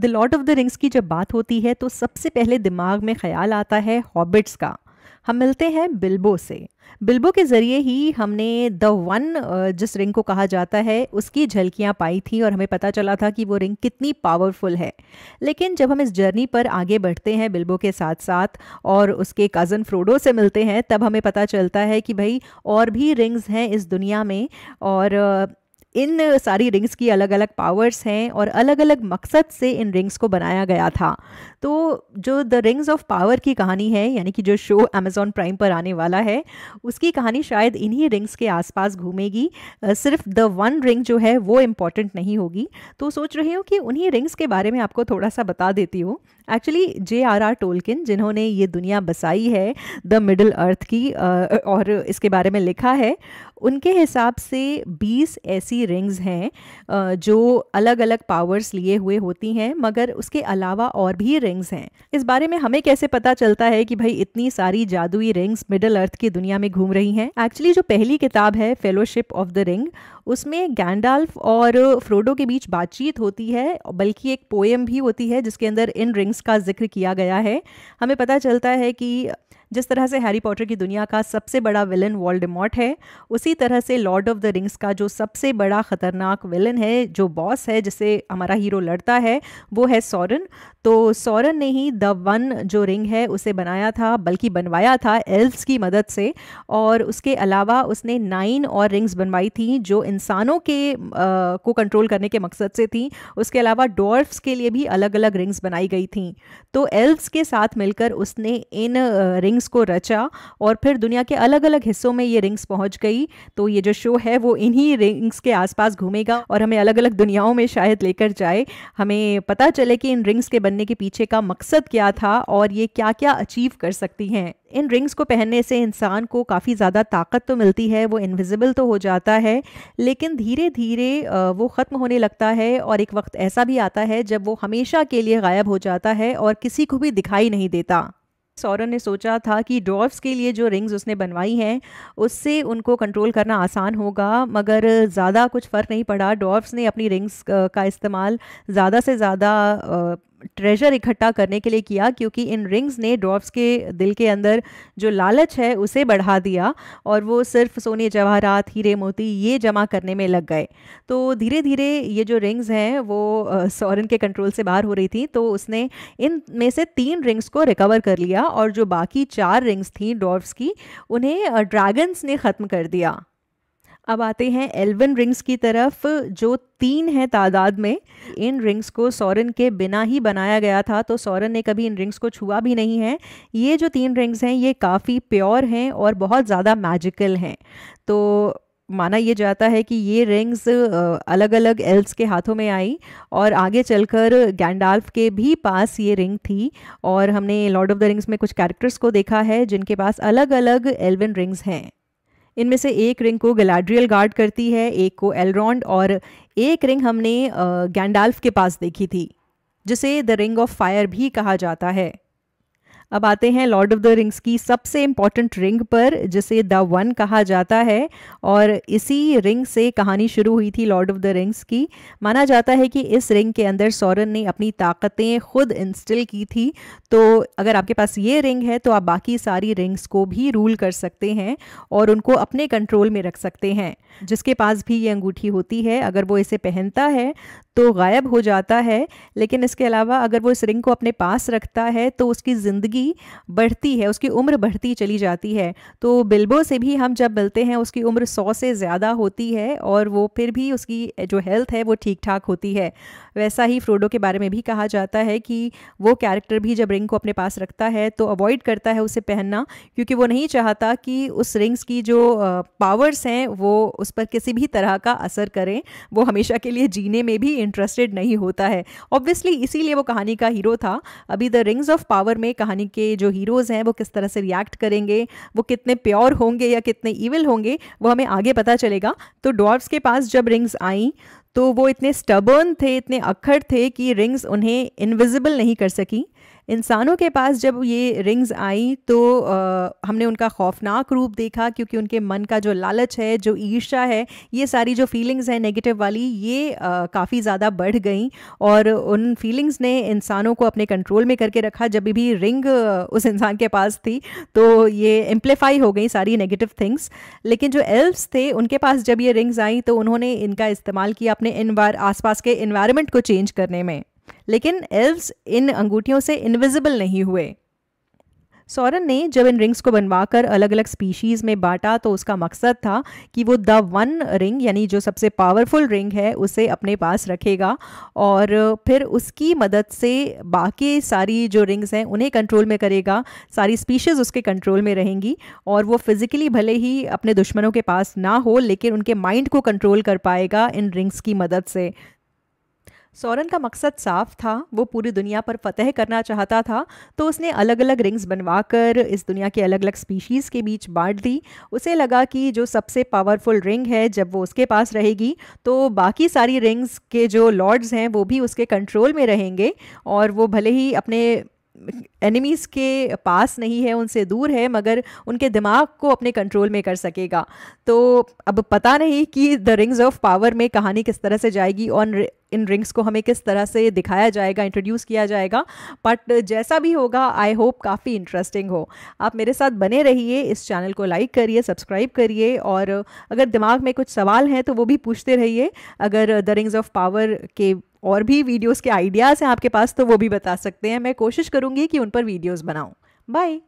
The lord of the rings की जब बात होती है तो सबसे पहले दिमाग में ख्याल आता है हॉबिट्स का। हम मिलते हैं बिल्बो से। बिल्बो के ज़रिए ही हमने द वन जिस रिंग को कहा जाता है उसकी झलकियाँ पाई थी और हमें पता चला था कि वो रिंग कितनी पावरफुल है। लेकिन जब हम इस जर्नी पर आगे बढ़ते हैं बिल्बो के साथ साथ और उसके कज़न फ्रोडो से मिलते हैं, तब हमें पता चलता है कि भाई और भी रिंग्स हैं इस दुनिया में और इन सारी रिंग्स की अलग अलग पावर्स हैं और अलग अलग मकसद से इन रिंग्स को बनाया गया था। तो जो द रिंग्स ऑफ पावर की कहानी है, यानी कि जो शो अमेज़ॉन प्राइम पर आने वाला है, उसकी कहानी शायद इन्हीं रिंग्स के आसपास घूमेगी। सिर्फ द वन रिंग जो है वो इम्पॉर्टेंट नहीं होगी। तो सोच रही हूँ कि उन्हीं रिंग्स के बारे में आपको थोड़ा सा बता देती हूँ। Actually J.R.R. टोल्किन, जिन्होंने ये दुनिया बसाई है द मिडल अर्थ की और इसके बारे में लिखा है, उनके हिसाब से 20 ऐसी रिंग्स हैं जो अलग अलग पावर्स लिए हुए होती हैं, मगर उसके अलावा और भी रिंग्स हैं। इस बारे में हमें कैसे पता चलता है कि भाई इतनी सारी जादुई रिंग्स मिडल अर्थ की दुनिया में घूम रही हैं? एक्चुअली जो पहली किताब है फेलोशिप ऑफ द रिंग, उसमें गैंडाल्फ और फ्रोडो के बीच बातचीत होती है, बल्कि एक पोएम भी होती है जिसके अंदर इन रिंग्स का जिक्र किया गया है। हमें पता चलता है कि जिस तरह से हैरी पॉटर की दुनिया का सबसे बड़ा विलन वोल्डेमॉर्ट है, उसी तरह से लॉर्ड ऑफ द रिंग्स का जो सबसे बड़ा ख़तरनाक विलन है, जो बॉस है जिससे हमारा हीरो लड़ता है, वो है सॉरन। तो सॉरन ने ही द वन जो रिंग है उसे बनाया था, बल्कि बनवाया था एल्फ्स की मदद से। और उसके अलावा उसने 9 और रिंग्स बनवाई थी जो इंसानों के को कंट्रोल करने के मकसद से थी। उसके अलावा डॉर्फ्स के लिए भी अलग अलग रिंग्स बनाई गई थी। तो एल्फ्स के साथ मिलकर उसने इन रिंग्स को रचा और फिर दुनिया के अलग अलग हिस्सों में ये रिंग्स पहुंच गई। तो ये जो शो है वो इन्हीं रिंग्स के आसपास घूमेगा और हमें अलग अलग दुनियाओं में शायद लेकर जाए। हमें पता चले कि इन रिंग्स के बनने के पीछे का मकसद क्या था और ये क्या क्या अचीव कर सकती हैं। इन रिंग्स को पहनने से इंसान को काफ़ी ज़्यादा ताकत तो मिलती है, वो इनविजिबल तो हो जाता है, लेकिन धीरे धीरे वो ख़त्म होने लगता है और एक वक्त ऐसा भी आता है जब वो हमेशा के लिए गायब हो जाता है और किसी को भी दिखाई नहीं देता। सॉरन ने सोचा था कि डॉर्फ्स के लिए जो रिंग्स उसने बनवाई हैं उससे उनको कंट्रोल करना आसान होगा, मगर ज़्यादा कुछ फ़र्क नहीं पड़ा। डॉर्फ्स ने अपनी रिंग्स का इस्तेमाल ज़्यादा से ज़्यादा ट्रेजर इकट्ठा करने के लिए किया, क्योंकि इन रिंग्स ने डॉर्फ्स के दिल के अंदर जो लालच है उसे बढ़ा दिया और वो सिर्फ सोने जवाहरात, हीरे, मोती ये जमा करने में लग गए। तो धीरे धीरे ये जो रिंग्स हैं वो सॉरन के कंट्रोल से बाहर हो रही थी। तो उसने इन में से 3 रिंग्स को रिकवर कर लिया और जो बाकी 4 रिंग्स थी डॉर्फ्स की, उन्हें ड्रैगन्स ने ख़त्म कर दिया। अब आते हैं एल्वन रिंग्स की तरफ, जो 3 हैं तादाद में। इन रिंग्स को सॉरन के बिना ही बनाया गया था, तो सॉरन ने कभी इन रिंग्स को छुआ भी नहीं है। ये जो 3 रिंग्स हैं ये काफ़ी प्योर हैं और बहुत ज़्यादा मैजिकल हैं। तो माना ये जाता है कि ये रिंग्स अलग अलग एल्फ्स के हाथों में आई और आगे चलकर गैंडाल्फ के भी पास ये रिंग थी। और हमने लॉर्ड ऑफ द रिंग्स में कुछ कैरेक्टर्स को देखा है जिनके पास अलग अलग एल्वन रिंग्स हैं। इनमें से एक रिंग को गैलाड्रियल गार्ड करती है, एक को एलरॉन्ड और एक रिंग हमने गैंडाल्फ के पास देखी थी, जिसे द रिंग ऑफ फायर भी कहा जाता है। अब आते हैं लॉर्ड ऑफ द रिंग्स की सबसे इम्पॉर्टेंट रिंग पर, जिसे द वन कहा जाता है। और इसी रिंग से कहानी शुरू हुई थी लॉर्ड ऑफ द रिंग्स की। माना जाता है कि इस रिंग के अंदर सॉरन ने अपनी ताकतें खुद इंस्टिल की थी। तो अगर आपके पास ये रिंग है तो आप बाकी सारी रिंग्स को भी रूल कर सकते हैं और उनको अपने कंट्रोल में रख सकते हैं। जिसके पास भी ये अंगूठी होती है, अगर वो इसे पहनता है तो गायब हो जाता है, लेकिन इसके अलावा अगर वो इस रिंग को अपने पास रखता है तो उसकी ज़िंदगी बढ़ती है, उसकी उम्र बढ़ती चली जाती है। तो बिल्बो से भी हम जब मिलते हैं उसकी उम्र 100 से ज़्यादा होती है और वो फिर भी उसकी जो हेल्थ है वो ठीक ठाक होती है। वैसा ही फ्रोडो के बारे में भी कहा जाता है कि वो कैरेक्टर भी जब रिंग को अपने पास रखता है तो अवॉइड करता है उसे पहनना, क्योंकि वो नहीं चाहता कि उस रिंग्स की जो पावर्स हैं वो उस पर किसी भी तरह का असर करें। वो हमेशा के लिए जीने में भी इंटरेस्टेड नहीं होता है। ऑब्वियसली इसीलिए वो कहानी का हीरो था। अभी द रिंग्स ऑफ पावर में कहानी के जो हीरोज़ हैं वो किस तरह से रिएक्ट करेंगे, वो कितने प्योर होंगे या कितने इविल होंगे, वो हमें आगे पता चलेगा। तो डॉर्फ्स के पास जब रिंग्स आई तो वो इतने स्टबर्न थे, इतने अक्खड़ थे कि रिंग्स उन्हें इनविजिबल नहीं कर सकी। इंसानों के पास जब ये रिंग्स आई तो हमने उनका खौफनाक रूप देखा, क्योंकि उनके मन का जो लालच है, जो ईर्ष्या है, ये सारी जो फीलिंग्स हैं नेगेटिव वाली, ये काफ़ी ज़्यादा बढ़ गई और उन फीलिंग्स ने इंसानों को अपने कंट्रोल में करके रखा। जब भी रिंग उस इंसान के पास थी तो ये एम्प्लीफाई हो गई सारी नेगेटिव थिंग्स। लेकिन जो एल्व्स थे उनके पास जब ये रिंग्स आई तो उन्होंने इनका इस्तेमाल किया अपने आसपास के एनवायरनमेंट को चेंज करने में, लेकिन एल्व्स इन अंगूठियों से इनविजिबल नहीं हुए। सॉरन ने जब इन रिंग्स को बनवाकर अलग अलग स्पीशीज़ में बांटा तो उसका मकसद था कि वो द वन रिंग यानी जो सबसे पावरफुल रिंग है उसे अपने पास रखेगा और फिर उसकी मदद से बाकी सारी जो रिंग्स हैं उन्हें कंट्रोल में करेगा, सारी स्पीशीज़ उसके कंट्रोल में रहेंगी और वो फिज़िकली भले ही अपने दुश्मनों के पास ना हो लेकिन उनके माइंड को कंट्रोल कर पाएगा इन रिंग्स की मदद से। सॉरन का मकसद साफ था, वो पूरी दुनिया पर फतह करना चाहता था, तो उसने अलग अलग रिंग्स बनवाकर इस दुनिया के अलग अलग स्पीशीज़ के बीच बांट दी। उसे लगा कि जो सबसे पावरफुल रिंग है जब वो उसके पास रहेगी तो बाकी सारी रिंग्स के जो लॉर्ड्स हैं वो भी उसके कंट्रोल में रहेंगे और वो भले ही अपने एनिमीज़ के पास नहीं है, उनसे दूर है, मगर उनके दिमाग को अपने कंट्रोल में कर सकेगा। तो अब पता नहीं कि द रिंग्स ऑफ पावर में कहानी किस तरह से जाएगी और इन रिंग्स को हमें किस तरह से दिखाया जाएगा, इंट्रोड्यूस किया जाएगा, बट जैसा भी होगा आई होप काफ़ी इंटरेस्टिंग हो। आप मेरे साथ बने रहिए, इस चैनल को लाइक करिए, सब्सक्राइब करिए और अगर दिमाग में कुछ सवाल हैं तो वो भी पूछते रहिए। अगर द रिंग्स ऑफ पावर के और भी वीडियोस के आइडियाज़ हैं आपके पास तो वो भी बता सकते हैं, मैं कोशिश करूँगी कि उन पर वीडियोस बनाऊँ। बाय।